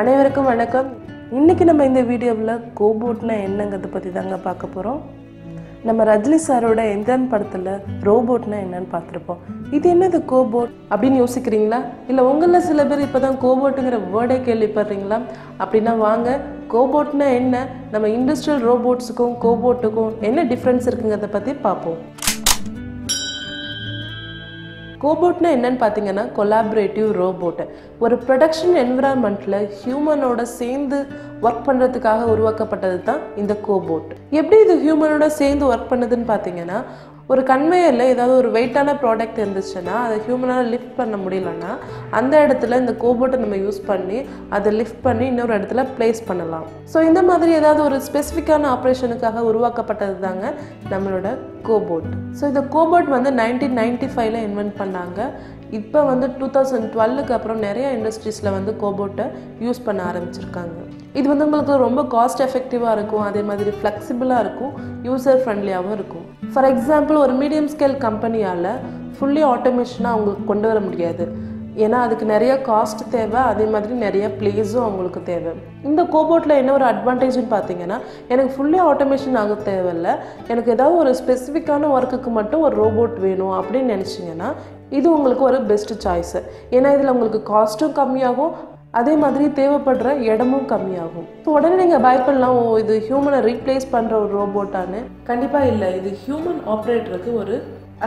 அனைவருக்கும் வணக்கம். இன்றைக்கி நம்ம இந்த வீடியோவில் கோபோட்னா என்னங்கிறத பற்றி தாங்க பார்க்க போகிறோம். நம்ம ரஜினி சாரோட எந்த படத்தில் ரோபோட்னா என்னன்னு பார்த்துருப்போம். இது என்னது கோபோட் அப்படின்னு யோசிக்கிறீங்களா? இல்லை உங்களில் சில பேர் இப்போ தான் கோபோட்டுங்கிற வேர்டே கேள்விப்படுறீங்களா? அப்படின்னா வாங்க, கோபோட்னா என்ன, நம்ம இண்டஸ்ட்ரியல் ரோபோட்ஸுக்கும் கோபோட்டுக்கும் என்ன டிஃப்ரென்ஸ் இருக்குங்கிறத பற்றி பார்ப்போம். கோபோட்னா என்னன்னு பார்த்தீங்கன்னா கொலாபரேட்டிவ் ரோபோட். ஒரு ப்ரொடக்ஷன் என்விரான்மெண்ட்டில் ஹியூமனோட சேர்ந்து ஒர்க் பண்ணுறதுக்காக உருவாக்கப்பட்டது தான் இந்த கோபோட். எப்படி இது ஹியூமனோட சேர்ந்து ஒர்க் பண்ணுதுன்னு பார்த்தீங்கன்னா, ஒரு கன்வேயரில் ஏதாவது ஒரு வெயிட்டான ப்ராடக்ட் இருந்துச்சுன்னா அதை ஹியூமனால் லிஃப்ட் பண்ண முடியலன்னா அந்த இடத்துல இந்த கோபோட்டை நம்ம யூஸ் பண்ணி அதை லிஃப்ட் பண்ணி இன்னொரு இடத்துல பிளேஸ் பண்ணலாம். ஸோ இந்த மாதிரி ஏதாவது ஒரு ஸ்பெசிஃபிக்கான ஆப்ரேஷனுக்காக உருவாக்கப்பட்டது தாங்க நம்மளோட கோபோட். ஸோ இந்த கோபோட் வந்து 1995 இன்வென்ட் பண்ணாங்க. இப்போ வந்து 2012க்கு அப்புறம் நிறைய இண்டஸ்ட்ரீஸில் வந்து கோபோட்டை யூஸ் பண்ண ஆரம்பிச்சிருக்காங்க. இது வந்து உங்களுக்கு ரொம்ப காஸ்ட் எஃபெக்டிவாக இருக்கும், அதே மாதிரி ஃப்ளெக்சிபிளாக இருக்கும், யூசர் ஃப்ரெண்ட்லியாகவும் இருக்கும். ஃபார் எக்ஸாம்பிள், ஒரு மீடியம் ஸ்கேல் கம்பெனியால் ஃபுல்லி ஆட்டோமேஷனாக அவங்களுக்கு கொண்டு வர முடியாது, ஏன்னா அதுக்கு நிறைய காஸ்ட் தேவை, அதே மாதிரி நிறைய பிளேஸும் அவங்களுக்கு தேவை. இந்த கோபோட்டில் என்ன ஒரு அட்வான்டேஜ்னு பார்த்தீங்கன்னா, எனக்கு ஃபுல்லி ஆட்டோமேஷன் ஆக தேவையில்லை, எனக்கு ஏதாவது ஒரு ஸ்பெசிஃபிக்கான ஒர்க்குக்கு மட்டும் ஒரு ரோபோட் வேணும் அப்படின்னு நினச்சிங்கன்னா இது உங்களுக்கு ஒரு பெஸ்ட்டு சாய்ஸு. ஏன்னா இதில் உங்களுக்கு காஸ்ட்டும் கம்மியாகும், அதே மாதிரி தேவைப்படுற இடமும் கம்மியாகும். ஸோ உடனே நீங்கள் பயப்படலாம், இது ஹியூமனை ரீப்ளேஸ் பண்ணுற ஒரு ரோபோட்டானு. கண்டிப்பாக இல்லை, இது ஹியூமன் ஆப்ரேட்டருக்கு ஒரு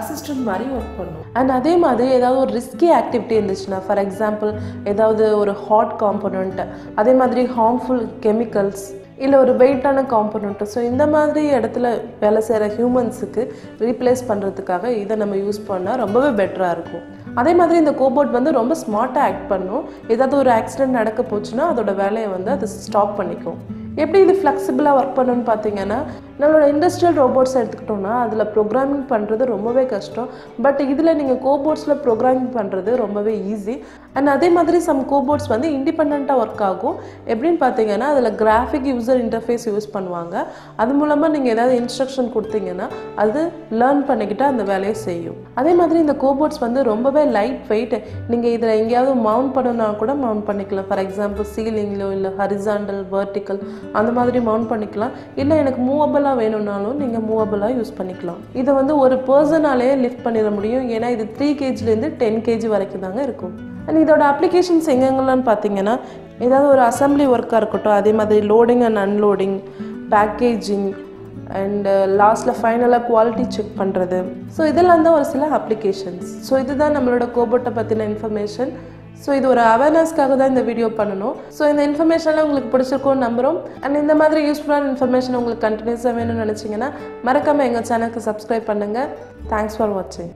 அசிஸ்டன்ட் மாதிரி ஒர்க் பண்ணும். அண்ட் அதே மாதிரி ஏதாவது ஒரு ரிஸ்கி ஆக்டிவிட்டி இருந்துச்சுன்னா, ஃபார் எக்ஸாம்பிள் ஏதாவது ஒரு ஹாட் காம்போனண்ட், அதே மாதிரி ஹார்ம்ஃபுல் கெமிக்கல்ஸ், இல்லை ஒரு வெயிட்டான காம்போனண்ட்டு, ஸோ இந்த மாதிரி இடத்துல வேலை செய்கிற ஹியூமன்ஸுக்கு ரீப்ளேஸ் பண்ணுறதுக்காக இதை நம்ம யூஸ் பண்ணால் ரொம்பவே பெட்டராக இருக்கும். அதே மாதிரி இந்த கோபோட் வந்து ரொம்ப ஸ்மார்ட்டாக ஆக்ட் பண்ணும். ஏதாவது ஒரு ஆக்சிடென்ட் நடக்க போச்சுன்னா அதோட வேலையை வந்து அது ஸ்டாப் பண்ணிக்கும். எப்படி இது ஃப்ளெக்சிபிளாக ஒர்க் பண்ணணும்னு பார்த்தீங்கன்னா, நம்மளோட இண்டஸ்ட்ரியல் ரோபோட்ஸ் எடுத்துக்கிட்டோம்னா அதில் ப்ரோக்ராமிங் பண்ணுறது ரொம்பவே கஷ்டம். பட் இதில் நீங்கள் கோபோட்ஸில் ப்ரோக்ராமிங் பண்ணுறது ரொம்பவே ஈஸி. அண்ட் அதே மாதிரி சம் கோபோட்ஸ் வந்து இண்டிபெண்ட்டாக ஒர்க் ஆகும். எப்படின்னு பார்த்தீங்கன்னா, அதில் கிராஃபிக் யூசர் இன்டர்ஃபேஸ் யூஸ் பண்ணுவாங்க. அது மூலமாக நீங்கள் ஏதாவது இன்ஸ்ட்ரக்ஷன் கொடுத்தீங்கன்னா அது லேர்ன் பண்ணிக்கிட்டால் அந்த வேலையை செய்யும். அதே மாதிரி இந்த கோபோட்ஸ் வந்து ரொம்பவே லைட் வெயிட். நீங்கள் இதில் எங்கேயாவது மவுண்ட் பண்ணணும்னா கூட மவுண்ட் பண்ணிக்கலாம். ஃபார் எக்ஸாம்பிள் சீலிங்லையோ இல்லை ஹரிசாண்டல் வெர்டிக்கல் அந்த மாதிரி மவுண்ட் பண்ணிக்கலாம். இல்லை எனக்கு மூவபலாக வேணும்னாலும் நீங்கள் மூவபலாக யூஸ் பண்ணிக்கலாம். இதை வந்து ஒரு பர்சனாலேயே லிஃப்ட் பண்ணிட முடியும். ஏன்னா இது 3 kgலேருந்து 10 kg வரைக்கும் தாங்க இருக்கும். அண்ட் இதோட அப்ளிகேஷன்ஸ் எங்கெங்கெல்லாம் பார்த்தீங்கன்னா, ஏதாவது ஒரு அசம்பிளி ஒர்க்காக இருக்கட்டும், அதே மாதிரி loading and unloading, packaging, and லாஸ்ட்டில் ஃபைனலாக குவாலிட்டி செக் பண்ணுறது. ஸோ இதெல்லாம் தான் ஒரு சில அப்ளிகேஷன்ஸ். ஸோ இதுதான் நம்மளோட கோபோட்டை பற்றின இன்ஃபர்மேஷன். ஸோ இது ஒரு அவேர்னஸ்க்காக தான் இந்த வீடியோ பண்ணணும். ஸோ இந்த இன்ஃபர்மேஷன்லாம் உங்களுக்கு பிடிச்சிருக்கோன்னு நம்புகிறோம். அண்ட் இந்த மாதிரி யூஸ்ஃபுல்லான இன்ஃபர்மேஷன் உங்களுக்கு கண்டினியூஸாக வேணும்னு நினச்சிங்கன்னா மறக்காமல் எங்கள் சேனலுக்கு சப்ஸ்கிரைப் பண்ணுங்கள். தேங்க்ஸ் ஃபார் வாட்சிங்.